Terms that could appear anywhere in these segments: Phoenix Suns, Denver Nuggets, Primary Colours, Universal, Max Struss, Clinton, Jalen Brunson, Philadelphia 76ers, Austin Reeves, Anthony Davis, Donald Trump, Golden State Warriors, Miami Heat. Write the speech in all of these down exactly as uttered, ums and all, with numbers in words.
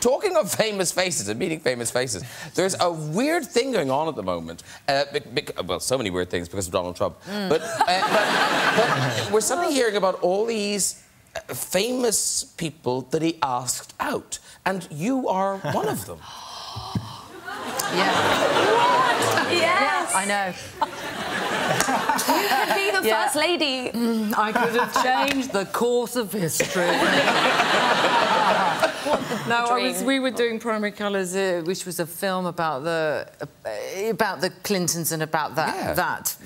Talking of famous faces and meeting famous faces, there's a weird thing going on at the moment. Uh, well, so many weird things because of Donald Trump. Mm. But, uh, but, but we're suddenly hearing about all these famous people that he asked out, and you are one of them. Yeah. What? Yes. Yeah, I know. You could be the yeah. first lady. Mm, I could have changed the course of history. No, I was, we were doing Primary Colours, uh, which was a film about the uh, about the Clintons and about that yeah. that.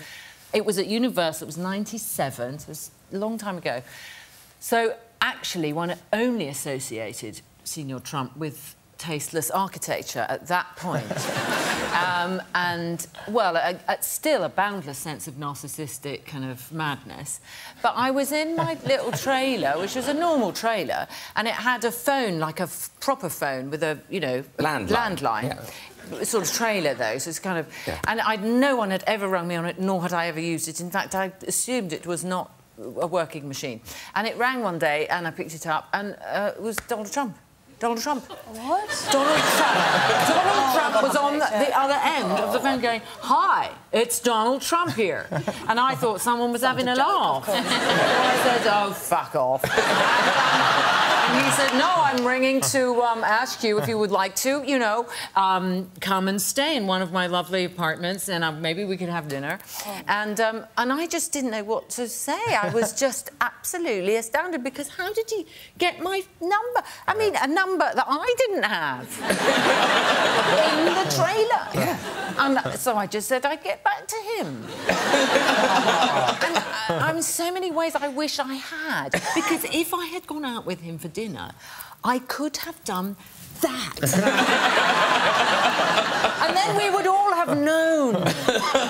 It was at Universal. It was ninety-seven. So it was a long time ago. So actually, one only associated Senior Trump with tasteless architecture at that point. um, and, well, a, a, still a boundless sense of narcissistic kind of madness. But I was in my little trailer, which was a normal trailer, and it had a phone, like a f proper phone with a, you know... Landline. Landline. Yeah. Sort of trailer, though, so it's kind of... Yeah. And I'd, no one had ever rung me on it, nor had I ever used it. In fact, I assumed it was not a working machine. And it rang one day, and I picked it up, and uh, it was Donald Trump. Donald Trump. What? Donald Trump. Donald Trump was on the, the other end of the phone going, "Hi, it's Donald Trump here." And I thought someone was having a laugh. And I said, "Oh, fuck off." And he said, "No, I'm ringing to um, ask you if you would like to, you know, um, come and stay in one of my lovely apartments and um, maybe we could have dinner." Oh. And, um, and I just didn't know what to say. I was just absolutely astounded because how did he get my number? I mean, a number that I didn't have in the trailer. Yeah. And so I just said I'd get back to him. And uh, in so many ways I wish I had, because if I had gone out with him for dinner, I could have done that. And then we would all have known.